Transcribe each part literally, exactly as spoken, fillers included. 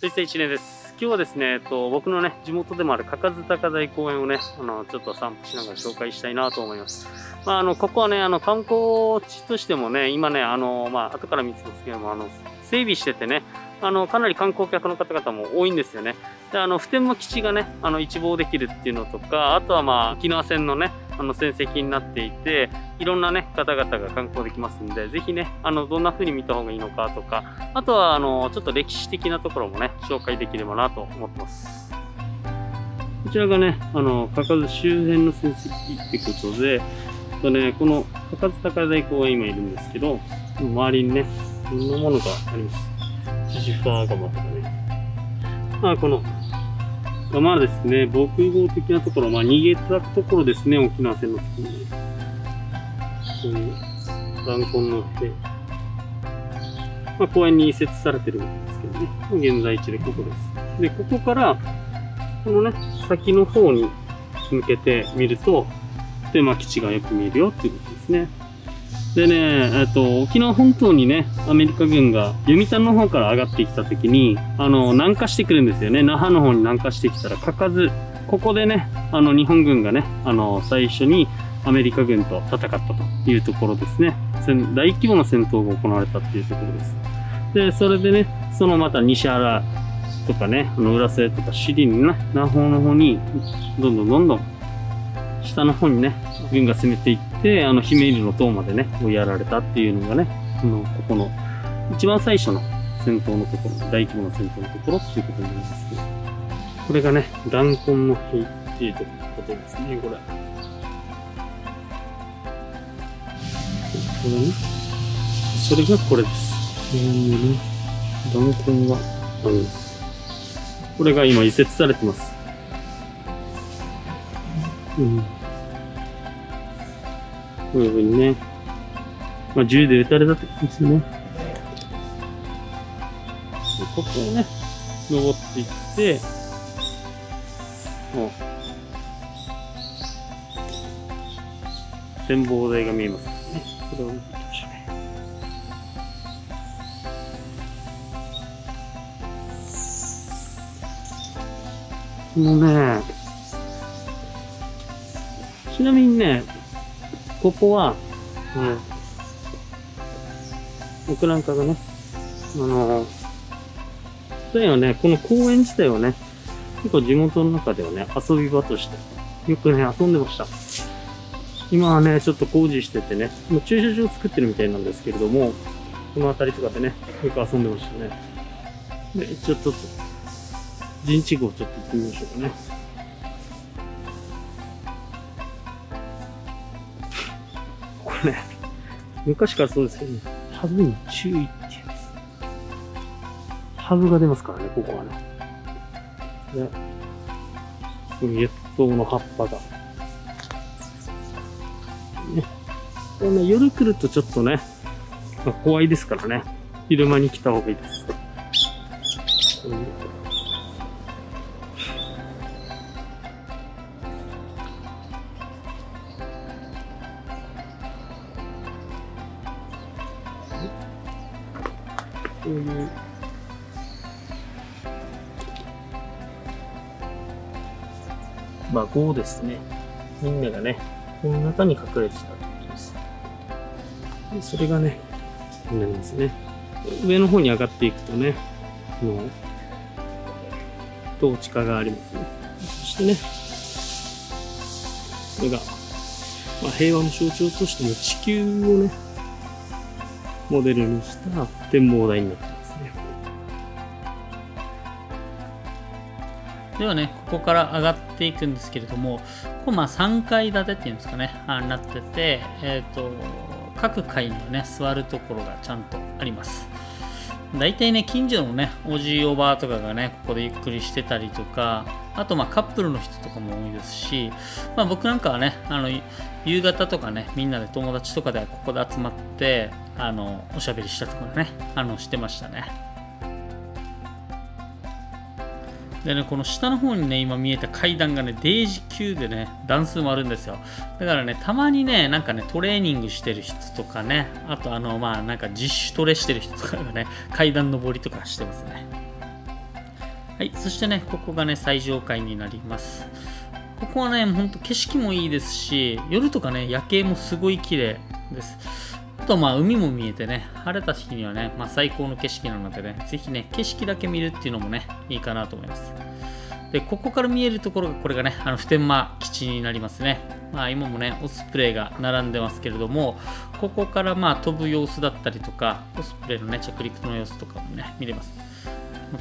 水星一年です。今日はですね、えっと、僕のね、地元でもある嘉数高台公園をね、あの、ちょっと散歩しながら紹介したいなと思います。まあ、あの、ここはね、あの、観光地としてもね、今ね、あの、まあ、後から見つけますけども、あの、整備しててね、あの、かなり観光客の方々も多いんですよね。で、あの、普天間基地がね、あの、一望できるっていうのとか、あとはまあ、沖縄戦のね、あの、戦跡になっていて、いろんなね、方々が観光できますんで、ぜひね、あの、どんな風に見た方がいいのかとか、あとは、あの、ちょっと歴史的なところもね、紹介できればなと思ってます。こちらがね、あの、嘉数周辺の戦跡ってことで、とね、この嘉数高台公園今いるんですけど、周りにね、こんなものがあります。ジジファーガマとかね。まあ、この、まあですね、防空壕的なところ、まあ、逃げたところですね、沖縄戦の時に。こういう、弾痕のって、まあ、公園に移設されてるんですけどね、現在地でここです。で、ここから、このね、先の方に向けて見ると、普天間基地がよく見えるよっていうことですね。でね、えっと、沖縄本島にね、アメリカ軍が読谷の方から上がってきたときに、あの、南下してくるんですよね。那覇の方に南下してきたら、嘉数、ここでね、あの、日本軍がね、あの、最初にアメリカ軍と戦ったというところですね。大規模な戦闘が行われたっていうところです。で、それでね、そのまた西原とかね、あの、浦添とか首里にね、那覇の方に、どんどんどんどん、下の方にね、軍が攻めていって、あの、姫入の塔までね、追いやられたっていうのがね、この、ここの、一番最初の戦闘のところ、大規模な戦闘のところっていうことになりますけど、これがね、弾痕の碑っていうことですね、これ。これね、それがこれです。こういうね、弾痕があるんです。これが今移設されてます。うん、こういうふうにね、まあ、銃で撃たれたってことですよね。ここをね、登っていって、もう、展望台が見えますからね。これを見ていきましょうね。このね、ちなみにね、ここは、うん、僕なんかがね、あの、そういうのね、この公園自体はね、結構地元の中ではね、遊び場として、よくね、遊んでました。今はね、ちょっと工事しててね、もう駐車場作ってるみたいなんですけれども、この辺りとかでね、よく遊んでましたね。で、ちょっと、陣地号ちょっと行ってみましょうかね。ね、昔からそうですけどね、ハブに注意っていう。ハブが出ますからね、ここはね。で、越冬の葉っぱが。ね、これね、夜来るとちょっとね、まあ、怖いですからね、昼間に来た方がいいです。こういうこういうまあ号ですね。みんながね、この中に隠れてたってことです。で、それがね、こうなりますね。上の方に上がっていくとね、この、統治下がありますね。そしてね、これが、まあ、平和の象徴としての地球をね、モデルにした展望台になってますね。ではね、ここから上がっていくんですけれども、ここまあさんかい建てっていうんですかね、あなってて、えーと、各階のね、座るところがちゃんとあります。大体ね、近所のね、おじいおばあとかがね、ここでゆっくりしてたりとか、あとまあカップルの人とかも多いですし、まあ、僕なんかはね、あの夕方とかね、みんなで友達とかでここで集まって、あのおしゃべりしたとかね、あのしてましたね。でね、この下の方にね、今見えた階段がね、デージ級でね、段数もあるんですよ。だからね、たまにね、なんかね、トレーニングしてる人とかね、あとあの、まあなんか自主トレしてる人とかがね、階段登りとかしてますね。はい、そしてね、ここがね、最上階になります。ここはね、ほんと景色もいいですし、夜とかね、夜景もすごい綺麗です。あと、まあ、海も見えてね、晴れた日にはね、まあ、最高の景色なのでね、ぜひね、景色だけ見るっていうのもね、いいかなと思います。で、ここから見えるところが、これがね、あの普天間基地になりますね。まあ、今もね、オスプレイが並んでますけれども、ここからまあ飛ぶ様子だったりとか、オスプレイのね、着陸の様子とかもね、見れます。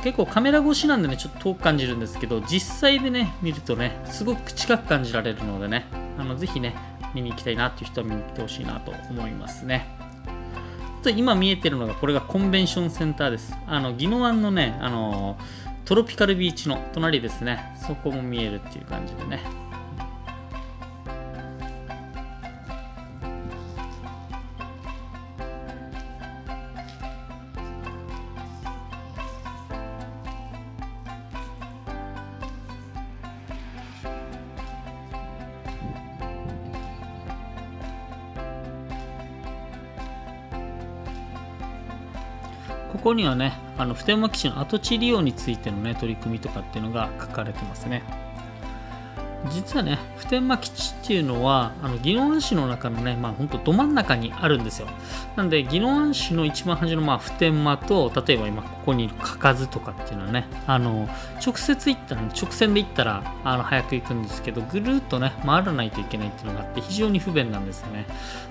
結構カメラ越しなんでね、ちょっと遠く感じるんですけど、実際でね、見るとね、すごく近く感じられるのでね、あのぜひね、見に行きたいなっていう人は見に来てほしいなと思いますね。と今見えてるのが、これがコンベンションセンターです。あの、宜野湾のね、あの、トロピカルビーチの隣ですね、そこも見えるっていう感じでね。ここにはね、あの普天間基地の跡地利用についてのね、取り組みとかっていうのが書かれてますね。実はね、普天間基地っていうのは、あの宜野湾市の中のね、まあほんとど真ん中にあるんですよ。なんで宜野湾市の一番端のまあ普天間と、例えば今ここにいる嘉数とかっていうのはね、あの直接行ったら、ね、直線で行ったらあの早く行くんですけど、ぐるっとね回らないといけないっていうのがあって、非常に不便なんですよね。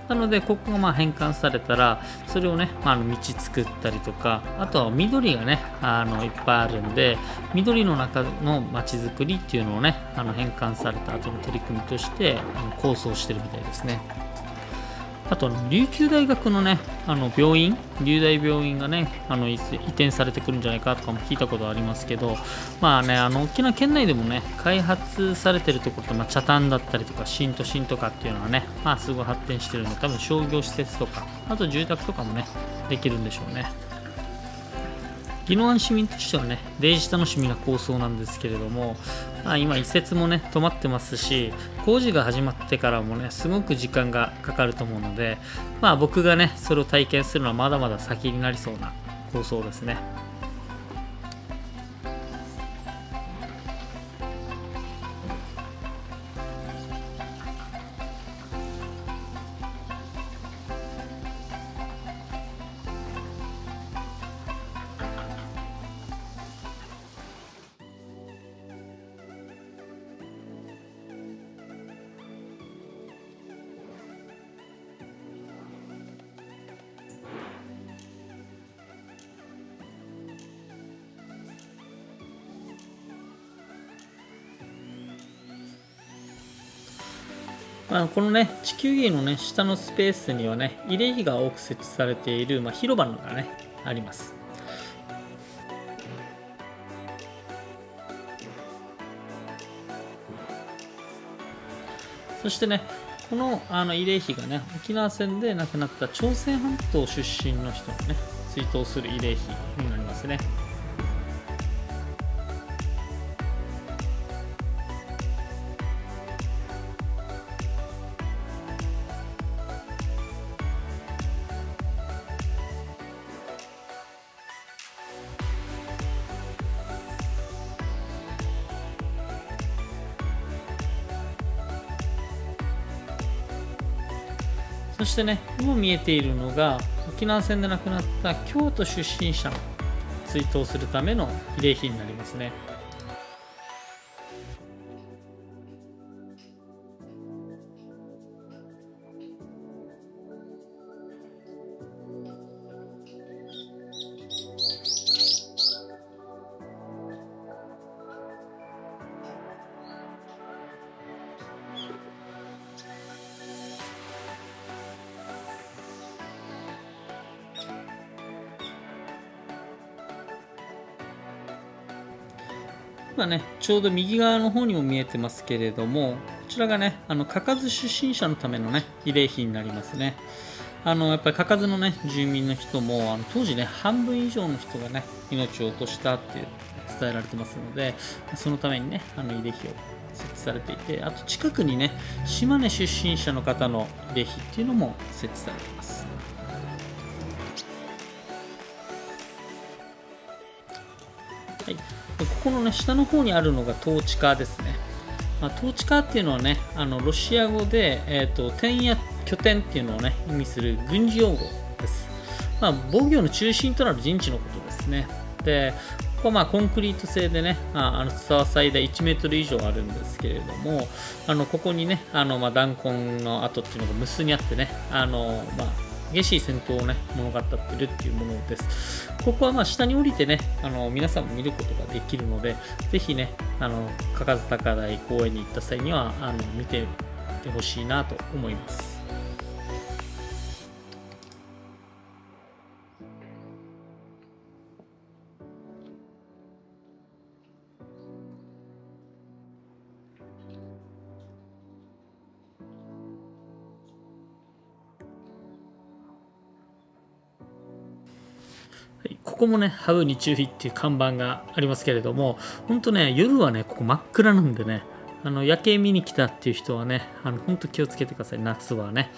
なのでここがまあ返還されたら、それをね、まあ、あの道作ったりとか、あとは緑がね、あのいっぱいあるんで、緑の中の街づくりっていうのをね、あの返還された後の取り組みとして構想してるみたいですね。あと琉球大学のね、あの病院、琉大病院がね、あの移転されてくるんじゃないかとかも聞いたことありますけど、まあね、あの沖縄県内でもね、開発されてるところって、まあ、北谷だったりとか新都心とかっていうのはね、まあすごい発展してるんで、多分商業施設とか、あと住宅とかもね、できるんでしょうね。宜野湾市民としてはね、デジ楽しみな構想なんですけれども、まあ、今移設もね止まってますし、工事が始まってからもね、すごく時間がかかると思うので、まあ僕がねそれを体験するのはまだまだ先になりそうな構想ですね。まあこのね、地球儀のね、下のスペースにはね、慰霊碑が多く設置されている、まあ、広場のがね、あります。そしてね、このあの慰霊碑がね、沖縄戦で亡くなった朝鮮半島出身の人をね、追悼する慰霊碑になりますね。そしてね、今見えているのが沖縄戦で亡くなった京都出身者の追悼するための慰霊碑になりますね。今ね、ちょうど右側の方にも見えてますけれども、こちらがね、あの嘉数出身者のためのね、慰霊碑になりますね。あのやっぱり嘉数のね、住民の人も、あの当時ね、半分以上の人がね、命を落としたっていう伝えられてますので、そのためにね、あの慰霊碑を設置されていて、あと近くにね、島根出身者の方の慰霊碑っていうのも設置されています。はい、でここの、ね、下の方にあるのが統治下ですね。まあ、統治下っていうのはね、あのロシア語で、えー、と点や拠点っていうのを、ね、意味する軍事用語です。まあ、防御の中心となる陣地のことですね。でここはまあコンクリート製でね、まあ、あの筒は最大いちメートル以上あるんですけれども、あのここにね、あのまあ弾痕の跡っていうのが無数にあってね、あのまあ激しい戦闘をね物語ってるっていうものです。ここはまあ下に降りてね、あの皆さんも見ることができるので、ぜひね、あの嘉数高台公園に行った際にはあの見ててほしいなと思います。ここもね、ハウに注意っていう看板がありますけれども、本当ね、夜はね、ここ真っ暗なんでね、あの夜景見に来たっていう人はね、あの本当気をつけてください、夏はね。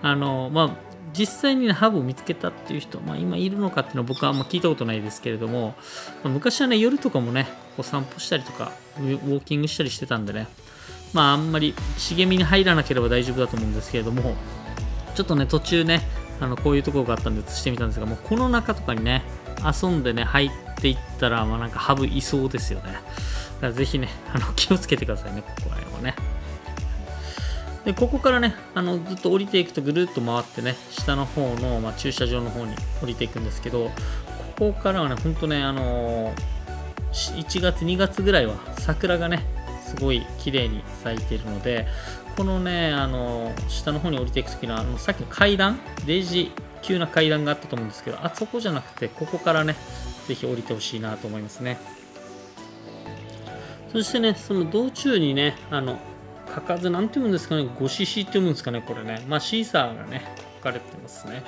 あのまあ、実際に、ね、ハブを見つけたっていう人、まあ、今いるのかっていうのは僕はあんま聞いたことないですけれども、昔はね、夜とかもね、こう散歩したりとか、ウォーキングしたりしてたんでね、まあ、あんまり茂みに入らなければ大丈夫だと思うんですけれども、ちょっとね、途中ね、あのこういうところがあったんで映してみたんですが、もうこの中とかにね、遊んでね入っていったら、まあ、なんかハブいそうですよね。だからぜひね、あの気をつけてくださいね、ここら辺はね。でここからね、あのずっと降りていくとぐるっと回ってね、下の方の、まあ、駐車場の方に降りていくんですけど、ここからはね、ほんとね、あのー、いちがつにがつぐらいは桜がねすごい綺麗に咲いているので、このね、あのー、下の方に降りていく時の、あのさっきの階段、デージー急な階段があったと思うんですけど、あそこじゃなくてここからね、ぜひ降りてほしいなと思いますね。そしてね、その道中にね、あの書かず、なんて読むんですかね、ゴシシって読むんですかね、これね、まあ、シーサーがね書かれてますね。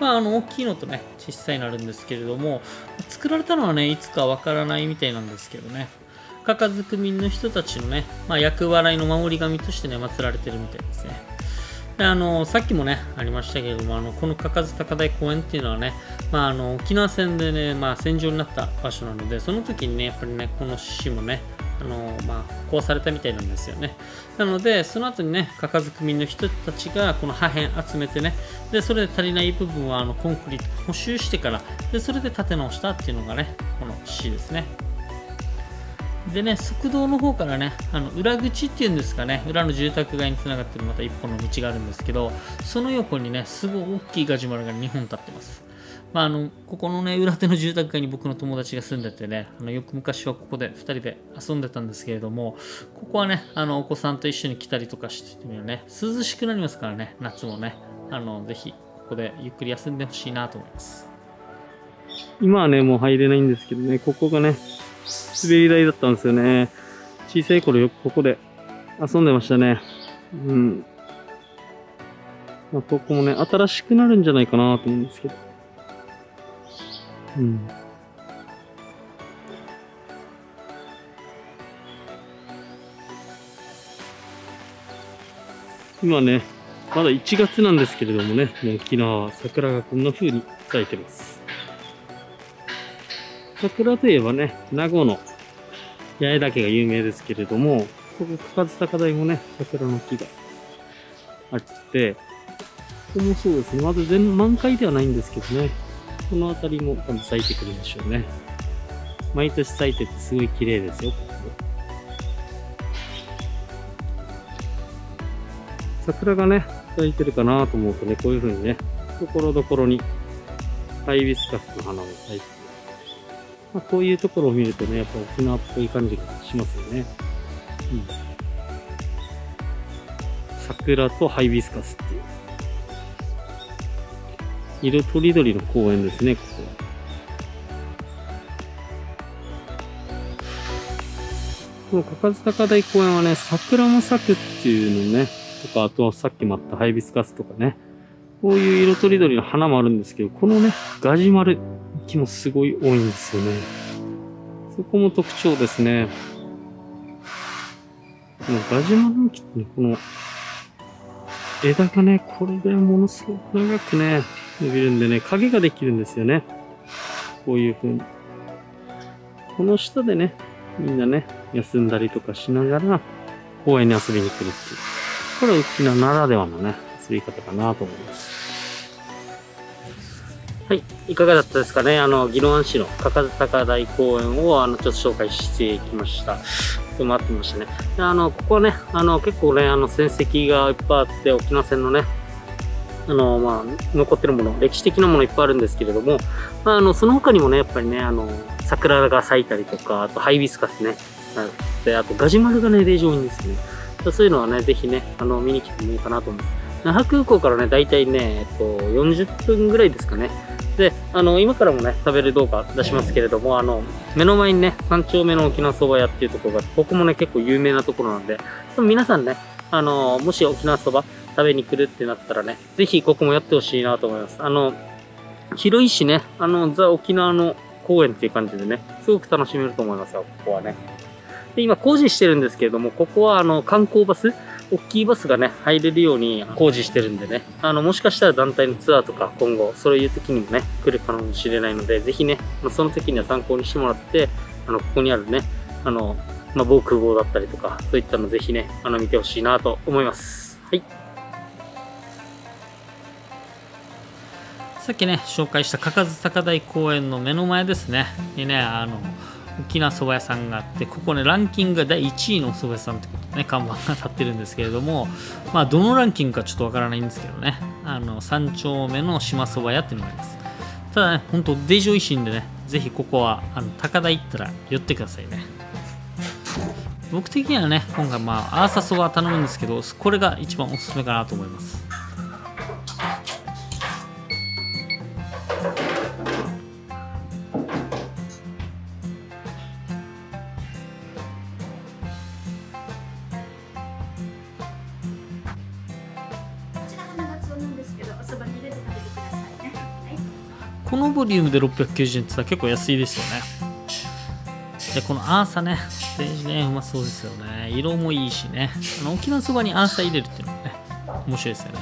まあ、あの大きいのとね小さいのあるんですけれども、作られたのはねいつかわからないみたいなんですけどね、嘉数組の人たちのね、まあ、厄払いの守り神としてね祀られてるみたいですね。であのさっきもねありましたけれども、あのこの嘉数高台公園っていうのはね、まあ、あの沖縄戦でね、まあ、戦場になった場所なので、その時にねやっぱりねこの市もねあの、まあ、壊されたみたいなんですよね。なのでその後にね嘉数組の人たちがこの破片集めてね、でそれで足りない部分はあのコンクリート補修してから、でそれで建て直したっていうのがねこの市ですね。でね、側道の方からね、あの裏口っていうんですかね、裏の住宅街につながってるまた一本の道があるんですけど、その横にね、すごい大きいガジュマルがにほん立ってます。まあ、あのここのね、裏手の住宅街に僕の友達が住んでてね、あのよく昔はここでふたりで遊んでたんですけれども、ここはね、あのお子さんと一緒に来たりとかしてみるね、涼しくなりますからね、夏もね、あのぜひここでゆっくり休んでほしいなと思います。今はね、もう入れないんですけどね、ここがね、滑り台だったんですよね。小さい頃よくここで遊んでましたね。うん。まあ、ここもね、新しくなるんじゃないかなと思うんですけど。うん。今ね、まだいちがつなんですけれどもね、もう沖縄は桜がこんな風に咲いてます。桜といえばね、名護の八重岳が有名ですけれども、ここ嘉数高台もね、桜の木があって、ここもそうですね、まだ全満開ではないんですけどね、この辺りも多分咲いてくるんでしょうね。毎年咲いててすごい綺麗ですよ、ここ。桜がね、咲いてるかなと思うとね、こういう風にね、ところどころにハイビスカスの花も咲いて、まあこういうところを見るとね、やっぱ沖縄っぽい感じがしますよね。うん、桜とハイビスカスっていう。色とりどりの公園ですね、ここは。この嘉数高台公園はね、桜も咲くっていうのね、とか、あとはさっきもあったハイビスカスとかね、こういう色とりどりの花もあるんですけど、このね、ガジュマル。木もすごい多いんですよね。そこも特徴ですね。このガジュマルの木ってね、この枝がね、これでものすごく長くね、伸びるんでね、影ができるんですよね。こういう風に。この下でね、みんなね、休んだりとかしながら、公園に遊びに来るっていう。これは沖縄ならではのね、遊び方かなと思います。はい。いかがだったですかね。あの、宜野湾市の嘉数高台公園を、あの、ちょっと紹介してきました。待ってましたね。で、あの、ここはね、あの、結構ね、あの、戦跡がいっぱいあって、沖縄戦のね、あの、まあ、残ってるもの、歴史的なものいっぱいあるんですけれども、まあ、あの、その他にもね、やっぱりね、あの、桜が咲いたりとか、あとハイビスカスね、で、あとガジュマルがね、例上いいんですね。そういうのはね、ぜひね、あの、見に来てもいいかなと思います。那覇空港からね、だいたいね、えっと、よんじゅっぷんぐらいですかね。で、あの、今からもね、食べる動画出しますけれども、あの、目の前にね、三丁目の沖縄そば屋っていうところが、ここもね、結構有名なところなんで、でも皆さんね、あの、もし沖縄そば、食べに来るってなったらね、ぜひここもやってほしいなと思います。あの、広いしね、あの、ザ・沖縄の公園っていう感じでね、すごく楽しめると思いますよ、ここはね。で、今工事してるんですけれども、ここはあの、観光バス、大きいバスがね、入れるように工事してるんでね、あの、もしかしたら団体のツアーとか今後、そういう時にもね、来るかもしれないので、ぜひね、まあ、その時には参考にしてもらって、あの、ここにあるね、あの、まあ、防空壕だったりとか、そういったのぜひね、あの、見てほしいなと思います。はい。さっきね、紹介した嘉数高台公園の目の前ですね、にね、あの、沖縄そば屋さんがあって、ここね、ランキングがだいいちいのそば屋さんってことね、看板が立ってるんですけれども、まあ、どのランキングかちょっとわからないんですけどね、あの、三丁目の島そば屋っていうのがあります。ただね、ほんと、デジョイシンでね、ぜひここは、あの、高台行ったら寄ってくださいね。僕的にはね、今回まあ、アーサそば頼むんですけど、これが一番おすすめかなと思います。このボリュームでろっぴゃくきゅうじゅうえんってさ、結構安いですよね。で、このアーサね、ね、うまそうですよね。色もいいしね。あの、沖縄そばにアーサ入れるっていうのもね、面白いですよね。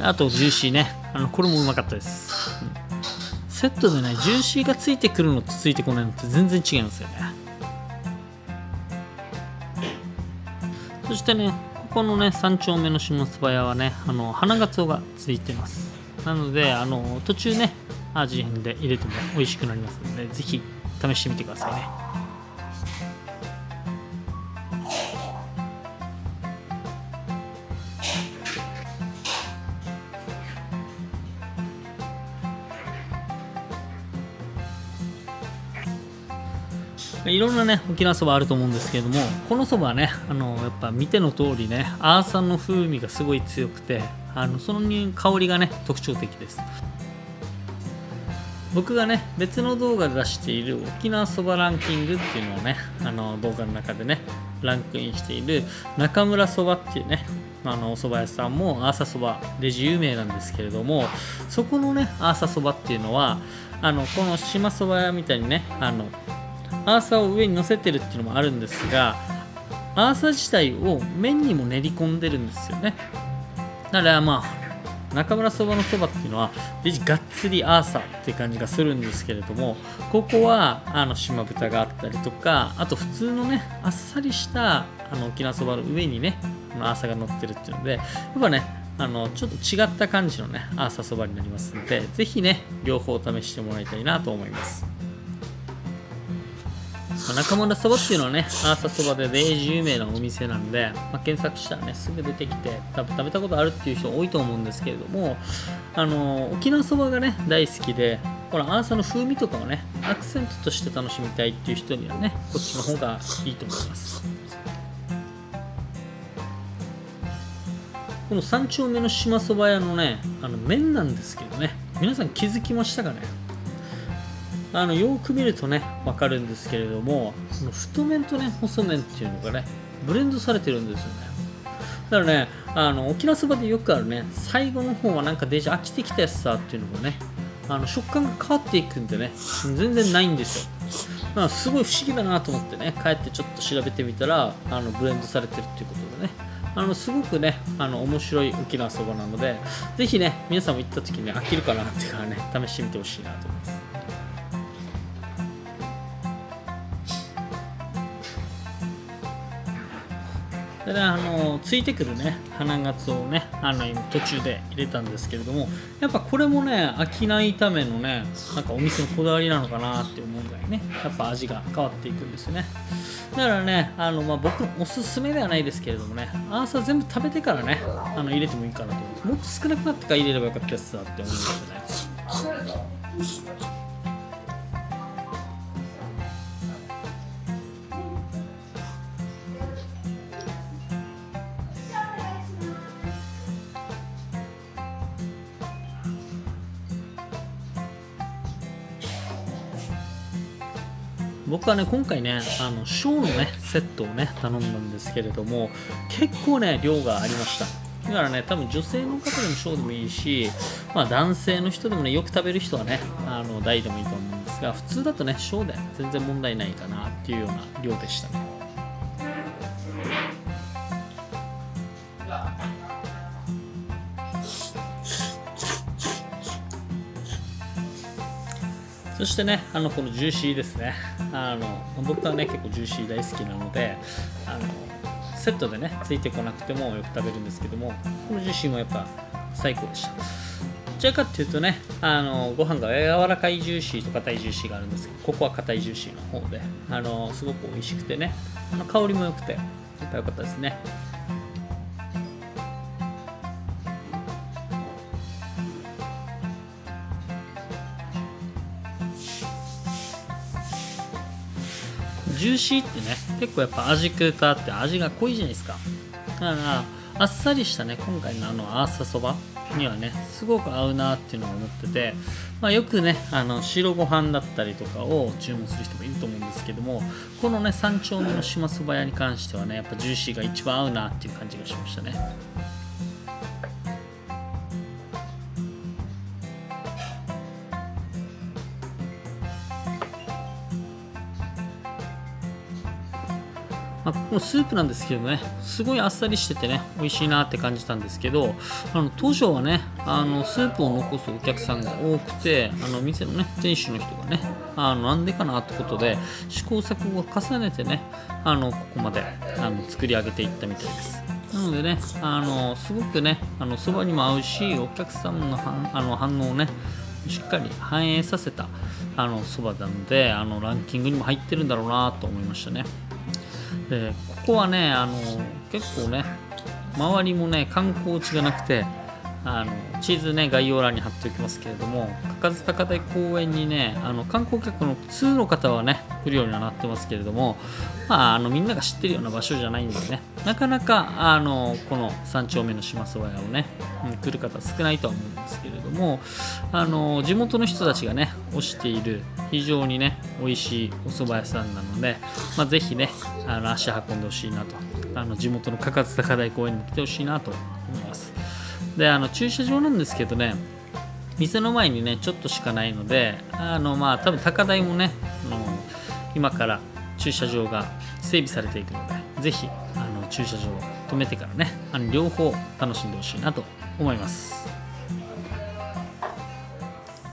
あと、ジューシーね。あの、これもうまかったです。うん、セットでね、ジューシーがついてくるのとついてこないのって全然違いますよね。そしてね、ここのね、三丁目の島そば屋はね、あの、花がつおがついてます。なので、あの、途中ね、味変で入れても美味しくなりますので、ぜひ試してみてくださいね。いろんなね、沖縄そばあると思うんですけれども、このそばはね、あの、やっぱ見ての通りね、アーサの風味がすごい強くて、あの、その香りがね、特徴的です。僕がね、別の動画で出している沖縄そばランキングっていうのをね、あの、動画の中でね、ランクインしている中村そばっていうね、あの、おそば屋さんもアーサそばで有名なんですけれども、そこのね、アーサそばっていうのは、あの、この島そば屋みたいにね、あの、アーサを上に乗せてるっていうのもあるんですが、アーサ自体を麺にも練り込んでるんですよね。だからまあ、中村そばのそばっていうのはがっつりアーサっていう感じがするんですけれども、ここはあの島豚があったりとか、あと普通のね、あっさりしたあの沖縄そばの上にね、このアーサが乗ってるっていうので、やっぱね、あのちょっと違った感じのね、アーサそばになりますので、ぜひね、両方試してもらいたいなと思います。中村そばっていうのはね、アーサそばで有名なお店なんで、まあ、検索したらね、すぐ出てきて、多分食べたことあるっていう人多いと思うんですけれども、あの沖縄そばがね、大好きで、このアーサの風味とかをね、アクセントとして楽しみたいっていう人にはね、こっちの方がいいと思います。この三丁目の島そば屋のね、あの麺なんですけどね、皆さん気づきましたかね。あのよく見るとね、わかるんですけれども、その太麺とね、細麺っていうのがね、ブレンドされてるんですよね。だからね、あの沖縄そばでよくあるね、最後の方はなんかデジ飽きてきたやつさっていうのがね、あの食感が変わっていくんでね、全然ないんですよ。まあ、すごい不思議だなと思ってね、帰ってちょっと調べてみたら、あのブレンドされてるっていうことでね、あのすごくね、あの面白い沖縄そばなので、ぜひね、皆さんも行った時に、ね、飽きるかなっていうからね、試してみてほしいなと思います。それであのついてくるね花がつをねあの今途中で入れたんですけれども、やっぱこれもね飽きないためのねなんかお店のこだわりなのかなって思うぐらいねやっぱ味が変わっていくんですよね。だからねあの、まあ、僕おすすめではないですけれどもね、アーサー全部食べてからねあの入れてもいいかなと思う。もっと少なくなってから入れればよかったやつだって思うんですよね。僕はね今回ねあの小のねセットをね頼んだんですけれども、結構ね量がありました。だからね多分女性の方でも小でもいいし、まあ、男性の人でもねよく食べる人はねあの大でもいいと思うんですが、普通だとね小で全然問題ないかなっていうような量でしたね。そしてねあのこのジューシーですね、あの僕はね結構ジューシー大好きなのであのセットでねついてこなくてもよく食べるんですけども、このジューシーもやっぱ最高でした。どちらかっていうとねあのご飯が柔らかいジューシーと硬いジューシーがあるんですけど、ここは硬いジューシーの方であのすごく美味しくてね、あの香りも良くてやっぱ良かったですね。ジューシーってね結構やっぱ味食うかって味が濃いじゃないですか。だからあっさりしたね今回のあのアーサそばにはねすごく合うなっていうのを思ってて、まあ、よくねあの白ご飯だったりとかを注文する人もいると思うんですけども、このね三丁目の島そば屋に関してはねやっぱジューシーが一番合うなっていう感じがしましたね。まあ、このスープなんですけどねすごいあっさりしててね美味しいなって感じたんですけど、あの当初はねあのスープを残すお客さんが多くて、あの店のね店主の人がねあのなんでかなってことで試行錯誤を重ねてねあのここまであの作り上げていったみたいです。なのでねあのすごくねあのそばにも合うし、お客さんの反あの反応をねしっかり反映させたあのそばなので、あのランキングにも入ってるんだろうなと思いましたね。でここはねあの結構ね周りもね観光地がなくて、あの地図ね概要欄に貼っておきますけれども、嘉数高台公園にねあの観光客の普通の方はね来るようにはなってますけれども、まあ、あのみんなが知ってるような場所じゃないんでねなかなかあのこの三丁目の島そば屋をね来る方少ないとは思うんですけれども、あの地元の人たちがね推している非常にね美味しいお蕎麦屋さんなので、まあ、ぜひねあの足運んでほしいなと、あの地元の嘉数高台公園に来てほしいなと思います。であの駐車場なんですけどね店の前にねちょっとしかないので、あのまあ多分高台もねあの今から駐車場が整備されていくので、ぜひあの駐車場を止めてからねあの両方楽しんでほしいなと思います。